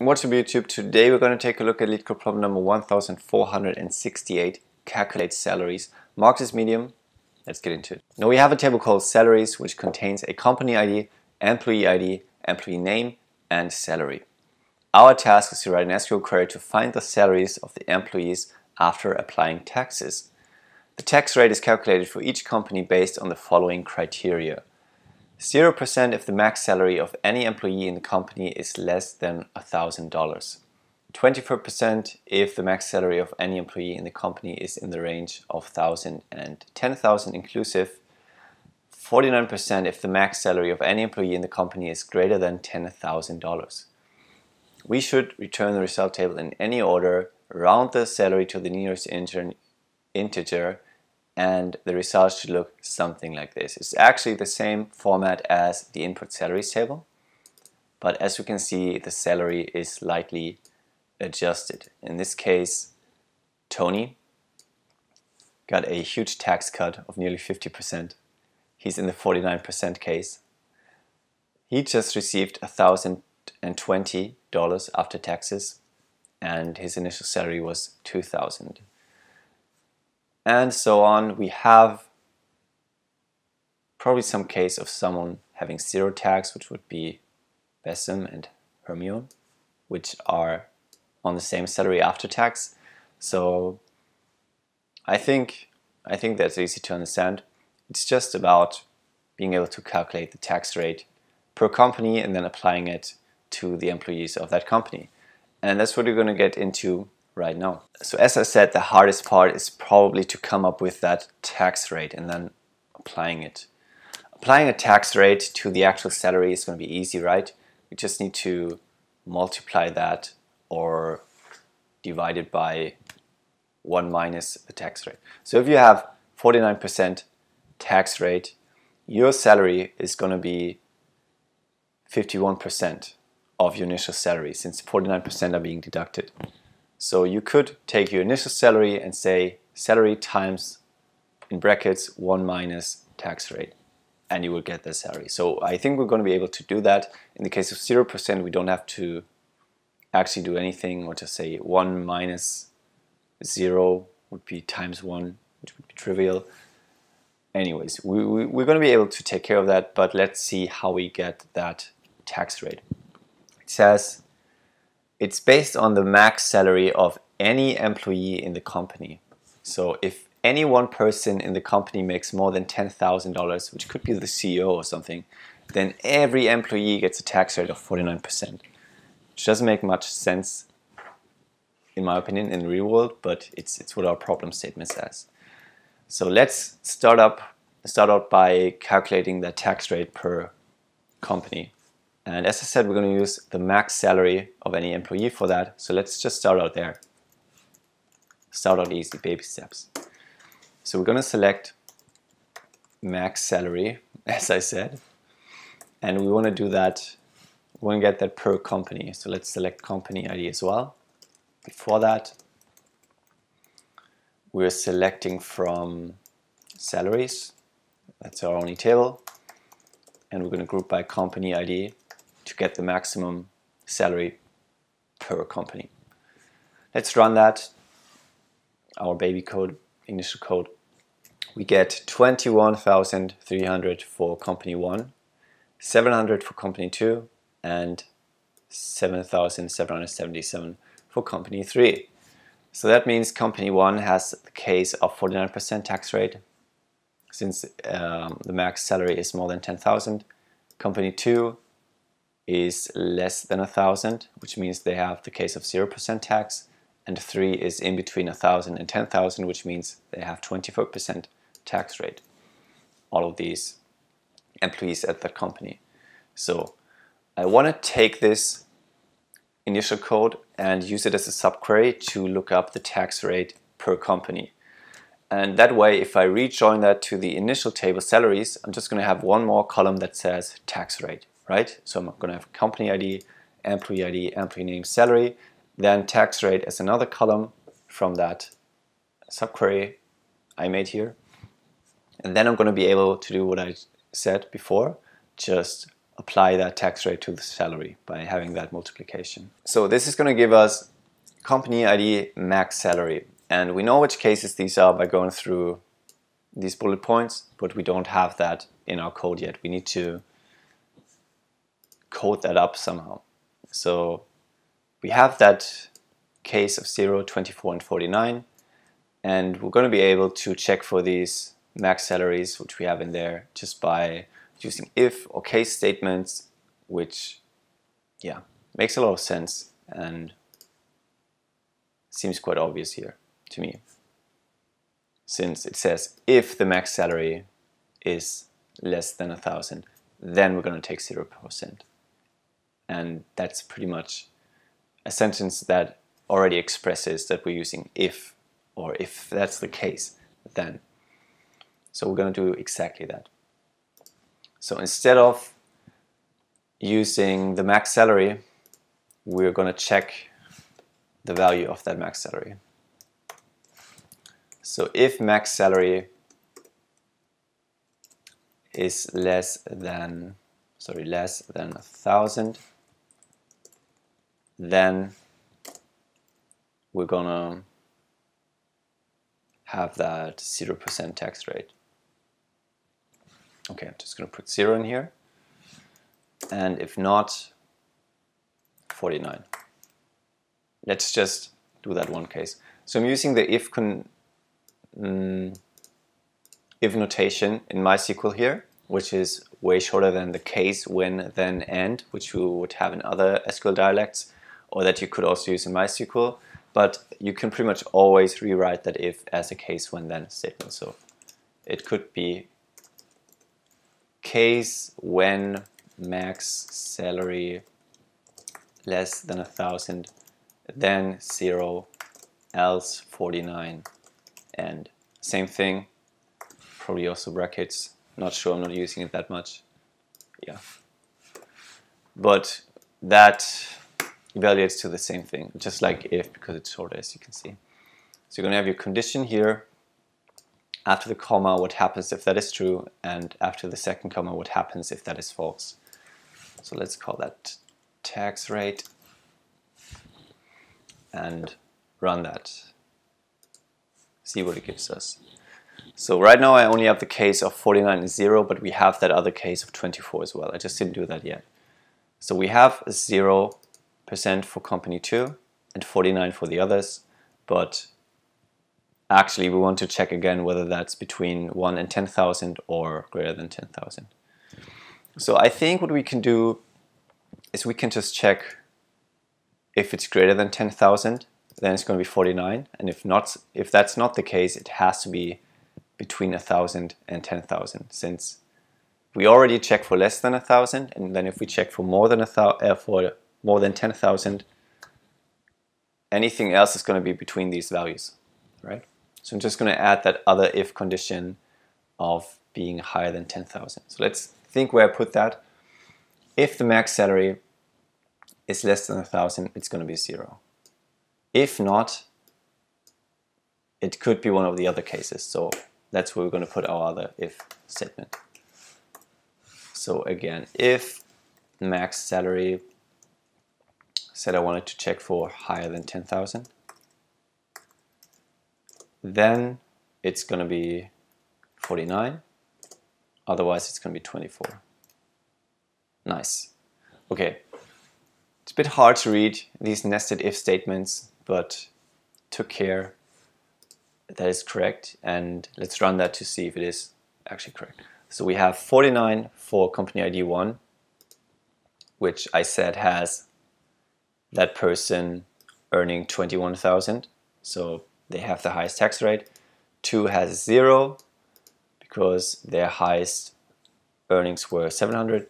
What's up YouTube? Today we're going to take a look at LeetCode problem number 1468, calculate salaries. Mark this medium, let's get into it. Now we have a table called salaries which contains a company ID, employee name and salary. Our task is to write an SQL query to find the salaries of the employees after applying taxes. The tax rate is calculated for each company based on the following criteria. 0% if the max salary of any employee in the company is less than $1,000. 24% if the max salary of any employee in the company is in the range of 1,000 and 10,000 inclusive. 49% if the max salary of any employee in the company is greater than $10,000. We should return the result table in any order, round the salary to the nearest integer, and the result should look something like this. It's actually the same format as the input salaries table, but as we can see, the salary is slightly adjusted. In this case, Tony got a huge tax cut of nearly 50%. He's in the 49% case. He just received $1,020 after taxes, and his initial salary was $2,000. And so on. We have probably some case of someone having zero tax, which would be Bessem and Hermione, which are on the same salary after tax. So I think that's easy to understand. It's just about being able to calculate the tax rate per company and then applying it to the employees of that company. And that's what we're going to get into right now. So as I said, the hardest part is probably to come up with that tax rate and then applying it. Applying a tax rate to the actual salary is going to be easy, right? We just need to multiply that or divide it by 1 minus the tax rate. So if you have 49% tax rate, your salary is going to be 51% of your initial salary, since 49% are being deducted. So you could take your initial salary and say salary times, in brackets, 1 minus tax rate, and you will get the salary. So I think we're going to be able to do that. In the case of 0%, we don't have to actually do anything. We'll just say 1 minus 0 would be times 1, which would be trivial. Anyways, we're going to be able to take care of that, but let's see how we get that tax rate. It says it's based on the max salary of any employee in the company. So if any one person in the company makes more than $10,000, which could be the CEO or something, then every employee gets a tax rate of 49%, which doesn't make much sense, in my opinion, in the real world, but it's what our problem statement says. So let's start out by calculating the tax rate per company. And as I said, we're going to use the max salary of any employee for that. So let's just start out there. Start out easy, baby steps. So we're going to select max salary, as I said. And we want to do that, we want to get that per company. So let's select company ID as well. Before that, we're selecting from salaries. That's our only table. And we're going to group by company ID to get the maximum salary per company. Let's run that, our baby code, initial code. We get 21,300 for company 1, 700 for company 2, and 7,777 for company 3. So that means company 1 has the case of 49% tax rate, since the max salary is more than 10,000. Company 2 is less than 1,000, which means they have the case of 0% tax, and 3 is in between 1,000 and 10,000, which means they have 24% tax rate, all of these employees at that company. So I want to take this initial code and use it as a subquery to look up the tax rate per company. And that way, if I rejoin that to the initial table salaries, I'm just going to have one more column that says tax rate, right? So I'm going to have company ID, employee name, salary, then tax rate as another column from that subquery I made here. And then I'm going to be able to do what I said before, just apply that tax rate to the salary by having that multiplication. So this is going to give us company ID max salary, and we know which cases these are by going through these bullet points, but we don't have that in our code yet. We need to code that up somehow. So we have that case of 0, 24, and 49, and we're going to be able to check for these max salaries which we have in there just by using if or case statements, which makes a lot of sense and seems quite obvious here to me, since it says if the max salary is less than 1,000, then we're going to take 0%. And that's pretty much a sentence that already expresses that we're using if, or if that's the case, then. So we're going to do exactly that. So instead of using the max salary, we're going to check the value of that max salary. So if max salary is less than 1,000, then we're gonna have that 0% tax rate. Okay, I'm just gonna put 0 in here, and if not, 49. Let's just do that one case. So I'm using the if notation in MySQL here, which is way shorter than the case, when, then, and, which you would have in other SQL dialects, or that you could also use in MySQL, but you can pretty much always rewrite that if as a case, when, then statement. So it could be case when max salary less than 1,000, then 0, else 49, and same thing, probably also brackets. Not sure, I'm not using it that much. Yeah. But that evaluates to the same thing, just like if, because it's shorter, as you can see. So you're going to have your condition here. After the comma, what happens if that is true, and after the second comma, what happens if that is false. So let's call that tax rate and run that. See what it gives us. So right now I only have the case of 49 and 0, but we have that other case of 24 as well. I just didn't do that yet. So we have 0% for company 2 and 49 for the others, but actually we want to check again whether that's between 1 and 10,000 or greater than 10,000. So I think what we can do is we can just check if it's greater than 10,000, then it's going to be 49, and if that's not the case, it has to be between 1,000 and 10,000, since we already check for less than 1,000, and then if we check for more than 10,000, anything else is going to be between these values, right? So I'm just going to add that other if condition of being higher than 10,000. So let's think where I put that. If the max salary is less than 1,000, it's going to be 0. If not, it could be one of the other cases, so that's where we're going to put our other if statement. So again, if max salary, said I wanted to check for higher than 10,000, then it's going to be 49, otherwise it's going to be 24. Nice. Okay, it's a bit hard to read these nested if statements, but took care that is correct, and let's run that to see if it is actually correct. So we have 49 for company ID 1, which I said has that person earning 21,000, so they have the highest tax rate. 2 has 0 because their highest earnings were 700,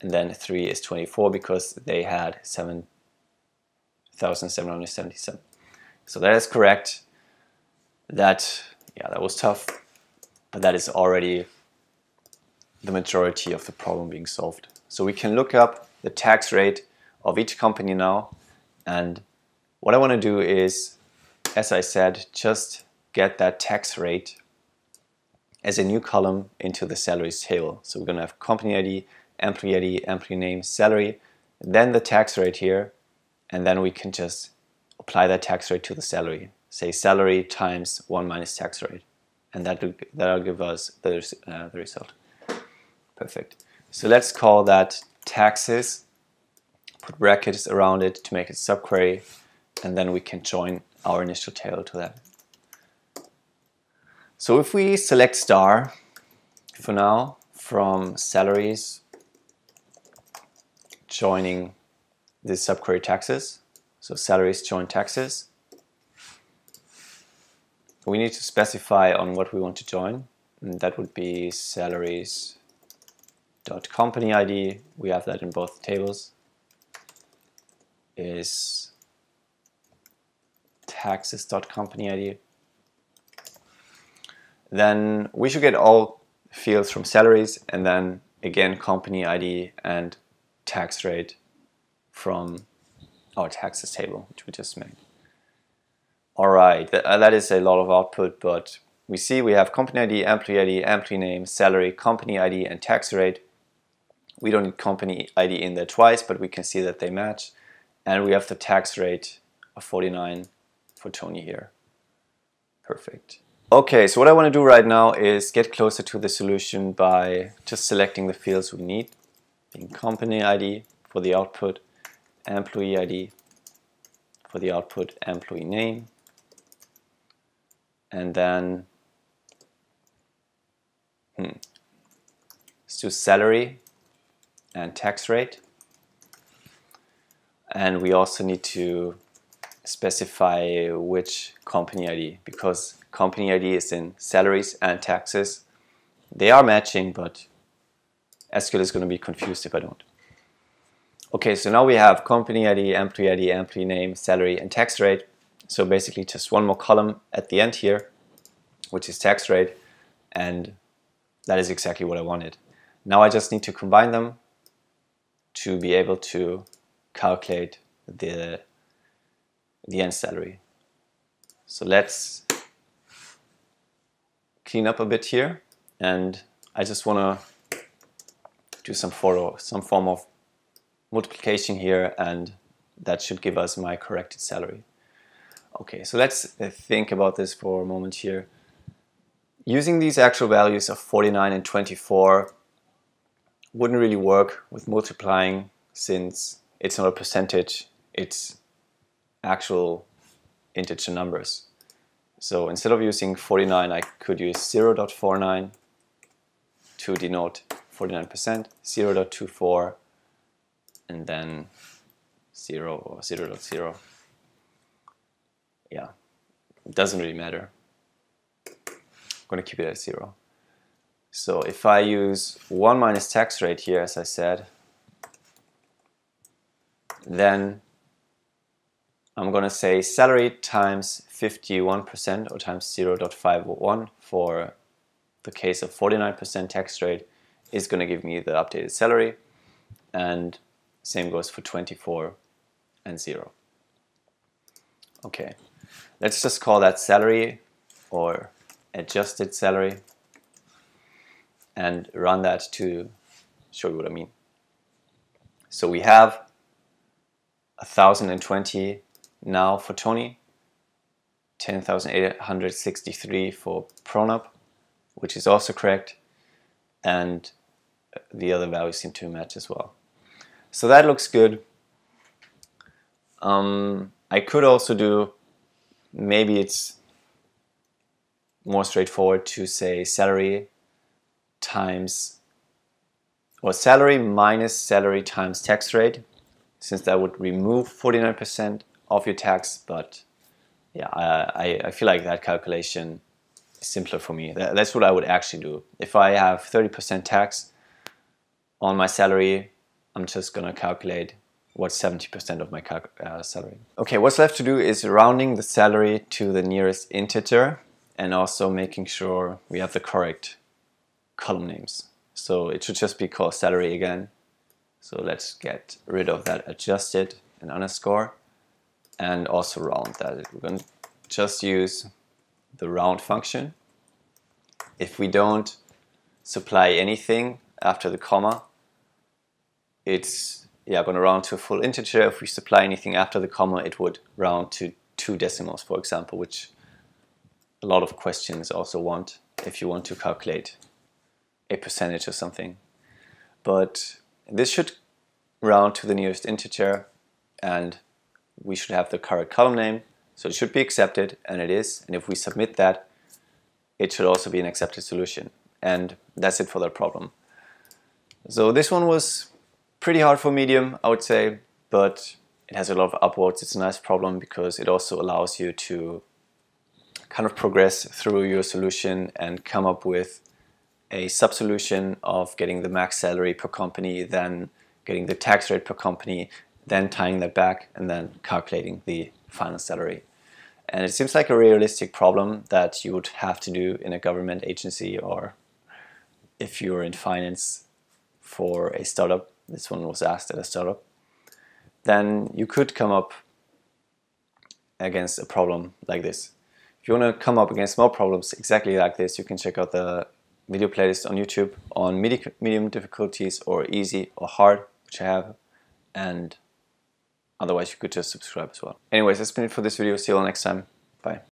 and then 3 is 24 because they had 7,777. So that is correct. That was tough, but that is already the majority of the problem being solved. So we can look up the tax rate of each company now, and what I want to do is, as I said, just get that tax rate as a new column into the salaries table. So we're going to have company ID employee ID, employee name, salary, then the tax rate here, and then we can just apply that tax rate to the salary. Say salary times 1 minus tax rate, and that'll give us the result. Perfect. So let's call that taxes, put brackets around it to make it subquery, and then we can join our initial tail to that. So if we select star for now from salaries joining the subquery taxes, so salaries join taxes, we need to specify on what we want to join, and that would be salaries.company ID. We have that in both tables. Is taxes.company ID. Then we should get all fields from salaries, and then again company ID and tax rate from our taxes table, which we just made. Alright, that is a lot of output, but we see we have company ID, employee name, salary, company ID, and tax rate. We don't need company ID in there twice, but we can see that they match. And we have the tax rate of 49 for Tony here. Perfect. Okay, so what I want to do right now is get closer to the solution by just selecting the fields we need, being company ID for the output, employee ID for the output, employee name, and then let's do salary and tax rate. And we also need to specify which company ID, because company ID is in salaries and taxes. They are matching, but SQL is going to be confused if I don't. Okay, so now we have company ID, employee name, salary, and tax rate. So basically just one more column at the end here, which is tax rate, and that is exactly what I wanted. Now I just need to combine them to be able to calculate the end salary. So let's clean up a bit here, and I just want to do some form of multiplication here, and that should give us my corrected salary. Okay, so let's think about this for a moment here. Using these actual values of 49 and 24 wouldn't really work with multiplying, since it's not a percentage, it's actual integer numbers. So instead of using 49, I could use 0.49 to denote 49%, 0.24, and then 0 or 0.0. Yeah, it doesn't really matter. I'm going to keep it at 0. So if I use 1 minus tax rate here, as I said, then I'm going to say salary times 51%, or times 0.51 for the case of 49% tax rate, is going to give me the updated salary, and same goes for 24 and 0. Okay, let's just call that salary, or adjusted salary, and run that to show you what I mean. So we have 1,020 now for Tony, 10,863 for Pronab, which is also correct, and the other values seem to match as well. So that looks good. I could also do, maybe it's more straightforward to say salary times, or salary minus salary times tax rate, since that would remove 49% of your tax, but yeah, I feel like that calculation is simpler for me. That's what I would actually do. If I have 30% tax on my salary, I'm just going to calculate what's 70% of my salary. Okay, what's left to do is rounding the salary to the nearest integer, and also making sure we have the correct column names. So it should just be called salary again. So let's get rid of that adjusted and underscore, and also round that. We're going to just use the round function. If we don't supply anything after the comma, it's going to round to a full integer. If we supply anything after the comma, it would round to 2 decimals, for example, which a lot of questions also want if you want to calculate a percentage or something. But this should round to the nearest integer, and we should have the correct column name, so it should be accepted, and it is. And if we submit that, it should also be an accepted solution. And that's it for that problem. So this one was pretty hard for medium, I would say, but it has a lot of upwards. It's a nice problem because it also allows you to kind of progress through your solution and come up with a sub-solution of getting the max salary per company, then getting the tax rate per company, then tying that back, and then calculating the final salary. And it seems like a realistic problem that you would have to do in a government agency, or if you're in finance for a startup. This one was asked at a startup. Then you could come up against a problem like this. If you want to come up against more problems exactly like this, you can check out the video playlist on YouTube on medium difficulties, or easy or hard, which I have, and otherwise you could just subscribe as well. Anyways, that's been it for this video. See you all next time. Bye.